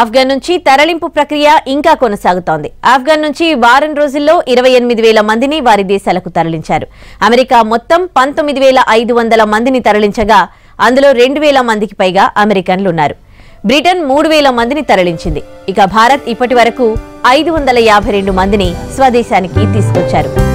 ఆఫ్ఘన్ నుంచి తరలింపు ప్రక్రియ ఇంకా కొనసాగుతోంది. ఆఫ్ఘన్ నుంచి వారం రోజుల్లో 28,000 మందిని వారి దేశాలకు తరలించారు. అమెరికా మొత్తం 19,500 మందిని తరలించగా అందులో 2,000 మందికి పైగా అమెరికన్లు ఉన్నారు. బ్రిటన్ 3,000 మందిని తరలించింది. ఇక భారత్ ఇప్పటివరకు 552 మందిని స్వదేశానికి తీసుకొచ్చారు.